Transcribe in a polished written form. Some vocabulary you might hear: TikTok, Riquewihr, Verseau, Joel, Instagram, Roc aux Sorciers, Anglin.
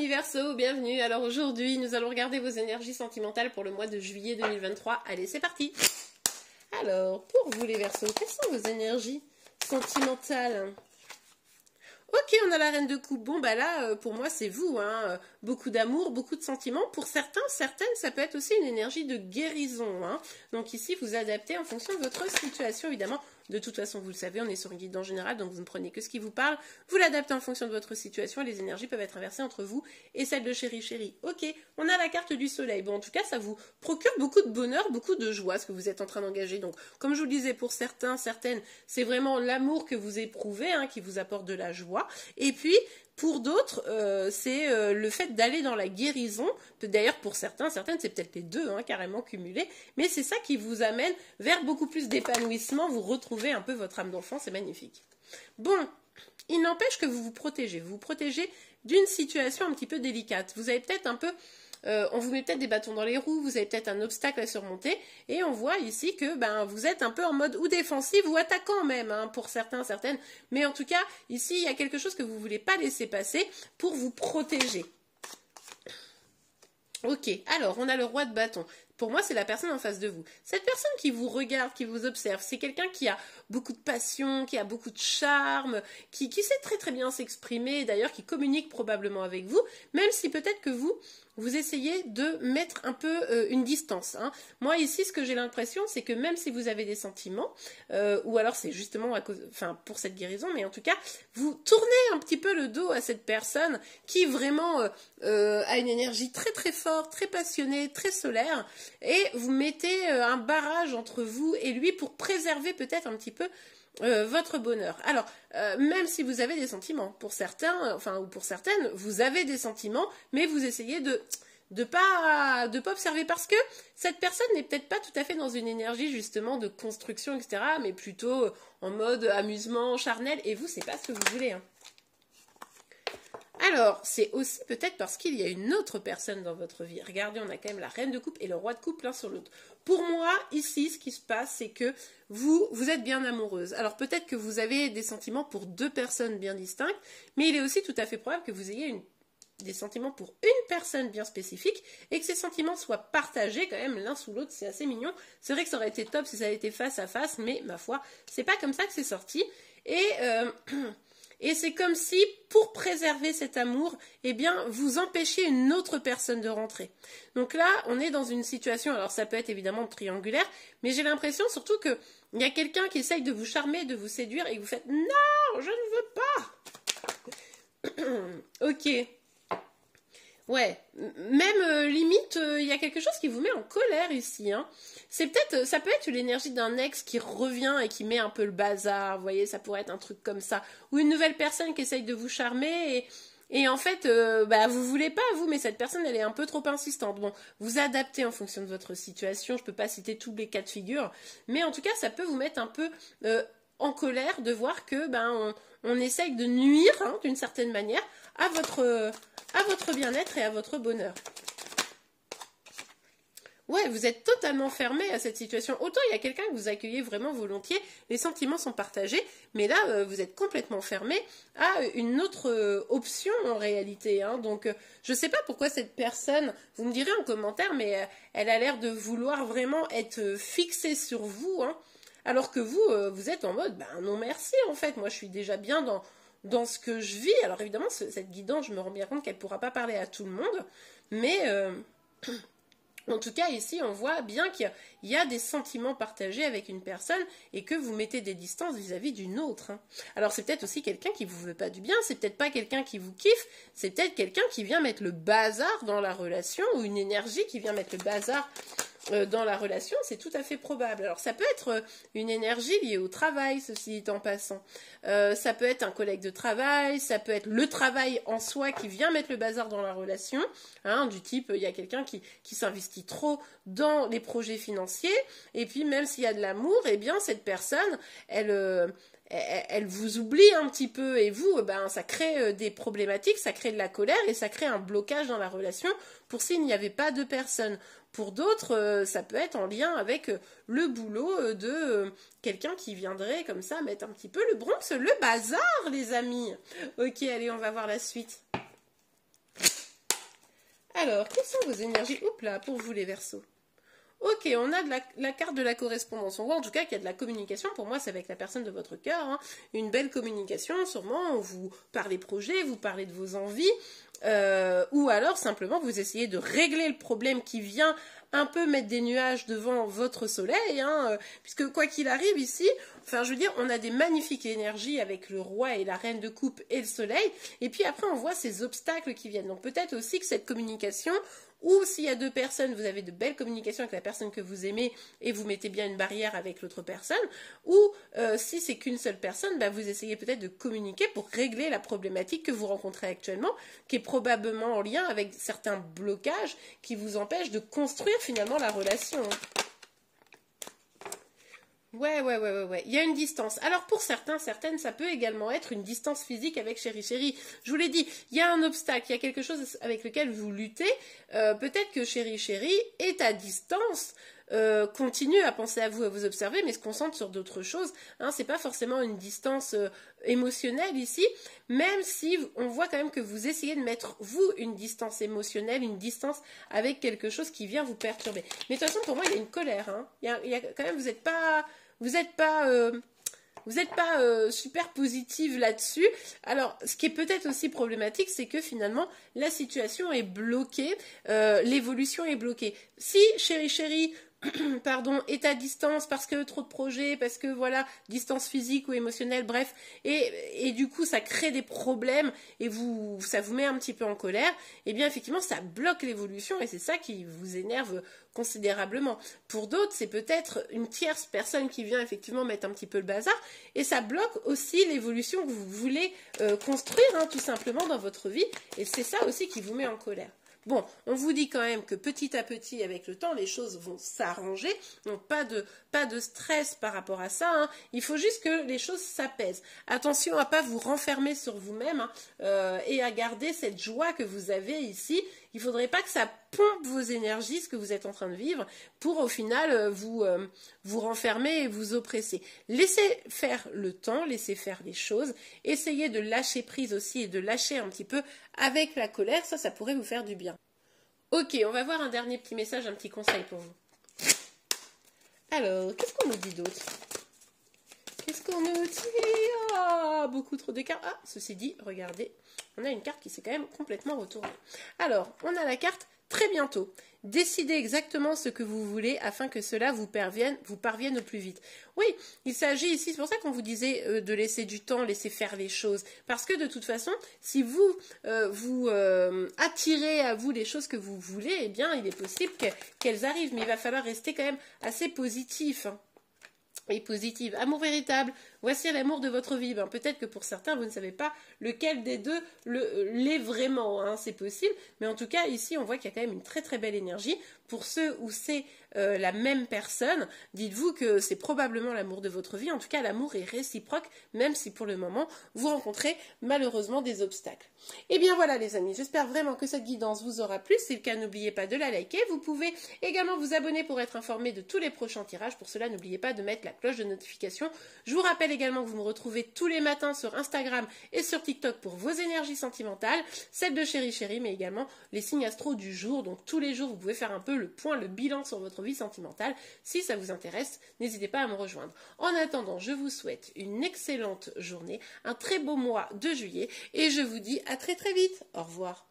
amis Verseau, bienvenue. Alors aujourd'hui, nous allons regarder vos énergies sentimentales pour le mois de juillet 2023. Allez, c'est parti. Alors, pour vous les Verseaux, quelles sont vos énergies sentimentales? Ok, on a la reine de coupe. Bon, bah là, pour moi, c'est vous. Hein. Beaucoup d'amour, beaucoup de sentiments. Pour certains, certaines, ça peut être aussi une énergie de guérison. Hein. Donc ici, vous adaptez en fonction de votre situation, évidemment. De toute façon, vous le savez, on est sur une guidance générale, donc vous ne prenez que ce qui vous parle. Vous l'adaptez en fonction de votre situation et les énergies peuvent être inversées entre vous et celles de chéri chéri. Ok, on a la carte du soleil. Bon, en tout cas, ça vous procure beaucoup de bonheur, beaucoup de joie, ce que vous êtes en train d'engager. Donc, comme je vous le disais, pour certains, certaines, c'est vraiment l'amour que vous éprouvez, hein, qui vous apporte de la joie. Et puis, pour d'autres, c'est le fait d'aller dans la guérison. D'ailleurs, pour certains, certaines, c'est peut-être les deux, hein, carrément cumulés. Mais c'est ça qui vous amène vers beaucoup plus d'épanouissement. Vous retrouvez un peu votre âme d'enfant, c'est magnifique. Bon, il n'empêche que vous vous protégez. Vous vous protégez d'une situation un petit peu délicate. Vous avez peut-être un peu... on vous met peut-être des bâtons dans les roues, vous avez peut-être un obstacle à surmonter, et on voit ici que ben, vous êtes un peu en mode ou défensif ou attaquant même, hein, pour certains, certaines, mais en tout cas, ici, il y a quelque chose que vous ne voulez pas laisser passer pour vous protéger. Ok, alors, on a le roi de bâton. Pour moi, c'est la personne en face de vous. Cette personne qui vous regarde, qui vous observe, c'est quelqu'un qui a beaucoup de passion, qui a beaucoup de charme, qui sait très très bien s'exprimer, d'ailleurs qui communique probablement avec vous, même si peut-être que vous essayez de mettre un peu une distance. Hein. Moi ici, ce que j'ai l'impression, c'est que même si vous avez des sentiments, ou alors c'est justement à cause, enfin pour cette guérison, mais en tout cas, vous tournez un petit peu le dos à cette personne qui vraiment a une énergie très très forte, très passionnée, très solaire. Et vous mettez un barrage entre vous et lui pour préserver peut-être un petit peu votre bonheur. Alors, même si vous avez des sentiments, pour certains, enfin, ou pour certaines, vous avez des sentiments, mais vous essayez de pas observer parce que cette personne n'est peut-être pas tout à fait dans une énergie justement de construction, etc., mais plutôt en mode amusement, charnel, et vous, c'est pas ce que vous voulez, hein. Alors, c'est aussi peut-être parce qu'il y a une autre personne dans votre vie. Regardez, on a quand même la reine de coupe et le roi de coupe l'un sur l'autre. Pour moi, ici, ce qui se passe, c'est que vous êtes bien amoureuse. Alors, peut-être que vous avez des sentiments pour deux personnes bien distinctes, mais il est aussi tout à fait probable que vous ayez des sentiments pour une personne bien spécifique et que ces sentiments soient partagés quand même l'un sous l'autre. C'est assez mignon. C'est vrai que ça aurait été top si ça avait été face à face, mais ma foi, c'est pas comme ça que c'est sorti. Et c'est comme si, pour préserver cet amour, eh bien, vous empêchiez une autre personne de rentrer. Donc là, on est dans une situation, alors ça peut être évidemment triangulaire, mais j'ai l'impression surtout qu'il y a quelqu'un qui essaye de vous charmer, de vous séduire, et vous faites « Non, je ne veux pas !» Ok. Ouais, même limite, il y a quelque chose qui vous met en colère ici. Hein. C'est peut-être, ça peut être l'énergie d'un ex qui revient et qui met un peu le bazar. Vous voyez, ça pourrait être un truc comme ça, ou une nouvelle personne qui essaye de vous charmer et en fait, bah vous voulez pas vous, mais cette personne elle est un peu trop insistante. Bon, vous adaptez en fonction de votre situation. Je peux pas citer tous les cas de figure, mais en tout cas, ça peut vous mettre un peu en colère de voir que ben on essaye de nuire, hein, d'une certaine manière à votre bien-être et à votre bonheur. Ouais, vous êtes totalement fermé à cette situation. Autant il y a quelqu'un que vous accueillez vraiment volontiers, les sentiments sont partagés, mais là, vous êtes complètement fermé à une autre option en réalité. Hein. Donc, je ne sais pas pourquoi cette personne, vous me direz en commentaire, mais elle a l'air de vouloir vraiment être fixée sur vous, hein, alors que vous êtes en mode, ben non merci en fait, moi je suis déjà bien dans ce que je vis. Alors évidemment, cette guidance, je me rends bien compte qu'elle ne pourra pas parler à tout le monde, mais en tout cas, ici, on voit bien qu'il y a des sentiments partagés avec une personne et que vous mettez des distances vis-à-vis d'une autre. Hein. Alors, c'est peut-être aussi quelqu'un qui vous veut pas du bien, c'est peut-être pas quelqu'un qui vous kiffe, c'est peut-être quelqu'un qui vient mettre le bazar dans la relation ou une énergie qui vient mettre le bazar dans la relation, c'est tout à fait probable. Alors, ça peut être une énergie liée au travail, ceci dit en passant. Ça peut être un collègue de travail, ça peut être le travail en soi qui vient mettre le bazar dans la relation, hein, du type, il y a quelqu'un qui s'investit trop dans les projets financiers, et puis même s'il y a de l'amour, eh bien, cette personne, elle vous oublie un petit peu, et vous, ben, ça crée des problématiques, ça crée de la colère, et ça crée un blocage dans la relation pour s'il n'y avait pas de personne. Pour d'autres, ça peut être en lien avec le boulot de quelqu'un qui viendrait comme ça mettre un petit peu le bronx, le bazar, les amis. Ok, allez, on va voir la suite. Alors, quelles sont vos énergies? Oups là, pour vous les Verseaux. Ok, on a de la carte de la correspondance. On voit en tout cas qu'il y a de la communication. Pour moi, c'est avec la personne de votre cœur. Hein. Une belle communication, sûrement. Vous parlez projet, vous parlez de vos envies. Ou alors, simplement, vous essayez de régler le problème qui vient un peu mettre des nuages devant votre soleil. Hein, puisque quoi qu'il arrive ici, enfin, je veux dire, on a des magnifiques énergies avec le roi et la reine de coupe et le soleil. Et puis après, on voit ces obstacles qui viennent. Donc peut-être aussi que cette communication... Ou s'il y a deux personnes, vous avez de belles communications avec la personne que vous aimez et vous mettez bien une barrière avec l'autre personne. Ou si c'est qu'une seule personne, bah, vous essayez peut-être de communiquer pour régler la problématique que vous rencontrez actuellement, qui est probablement en lien avec certains blocages qui vous empêchent de construire finalement la relation. Ouais. Il y a une distance. Alors pour certains, certaines, ça peut également être une distance physique avec Chéri Chéri. Je vous l'ai dit, il y a un obstacle, il y a quelque chose avec lequel vous luttez. Peut-être que Chéri Chéri est à distance, continue à penser à vous, à vous observer, mais se concentre sur d'autres choses. Hein, c'est pas forcément une distance émotionnelle ici, même si on voit quand même que vous essayez de mettre, vous, une distance émotionnelle, une distance avec quelque chose qui vient vous perturber. Mais de toute façon, pour moi, il y a une colère. Hein. Il y a quand même, vous n'êtes pas super positive là-dessus. Alors, ce qui est peut-être aussi problématique, c'est que finalement, la situation est bloquée, l'évolution est bloquée. Si, Chéri Chéri, pardon, est à distance parce que trop de projets, parce que voilà, distance physique ou émotionnelle, bref, et du coup ça crée des problèmes et ça vous met un petit peu en colère, et bien effectivement ça bloque l'évolution et c'est ça qui vous énerve considérablement. Pour d'autres, c'est peut-être une tierce personne qui vient effectivement mettre un petit peu le bazar et ça bloque aussi l'évolution que vous voulez construire, hein, tout simplement dans votre vie, et c'est ça aussi qui vous met en colère. Bon, on vous dit quand même que petit à petit, avec le temps, les choses vont s'arranger. Donc, pas de stress par rapport à ça. Hein. Il faut juste que les choses s'apaisent. Attention à ne pas vous renfermer sur vous-même, hein, et à garder cette joie que vous avez ici. Il ne faudrait pas que ça pompe vos énergies, ce que vous êtes en train de vivre, pour au final vous renfermer et vous oppresser. Laissez faire le temps, laissez faire les choses. Essayez de lâcher prise aussi et de lâcher un petit peu avec la colère. Ça pourrait vous faire du bien. Ok, on va voir un dernier petit message, un petit conseil pour vous. Alors, qu'est-ce qu'on nous dit d'autre? Qu'est-ce qu'on nous dit? Ah, beaucoup trop de cartes. Ah, ceci dit, regardez, on a une carte qui s'est quand même complètement retournée. Alors, on a la carte « Très bientôt ». Décidez exactement ce que vous voulez afin que cela vous parvienne au plus vite. Oui, il s'agit ici, c'est pour ça qu'on vous disait de laisser du temps, laisser faire les choses. Parce que de toute façon, si vous attirez à vous les choses que vous voulez, eh bien, il est possible qu'elles arrivent. Mais il va falloir rester quand même assez positif. Hein. Et positive. Amour véritable, voici l'amour de votre vie. Ben, peut-être que pour certains, vous ne savez pas lequel des deux l'est vraiment, hein, c'est possible. Mais en tout cas, ici, on voit qu'il y a quand même une très très belle énergie. Pour ceux où c'est la même personne, dites-vous que c'est probablement l'amour de votre vie. En tout cas, l'amour est réciproque, même si pour le moment, vous rencontrez malheureusement des obstacles. Et bien voilà les amis, j'espère vraiment que cette guidance vous aura plu. Si le cas, n'oubliez pas de la liker. Vous pouvez également vous abonner pour être informé de tous les prochains tirages. Pour cela, n'oubliez pas de mettre la cloche de notification. Je vous rappelle également que vous me retrouvez tous les matins sur Instagram et sur TikTok pour vos énergies sentimentales, celles de Chéri Chéri, mais également les signes astro du jour. Donc tous les jours, vous pouvez faire un peu le point, le bilan sur votre vie sentimentale. Si ça vous intéresse, n'hésitez pas à me rejoindre. En attendant, je vous souhaite une excellente journée, un très beau mois de juillet et je vous dis à très très vite. Au revoir.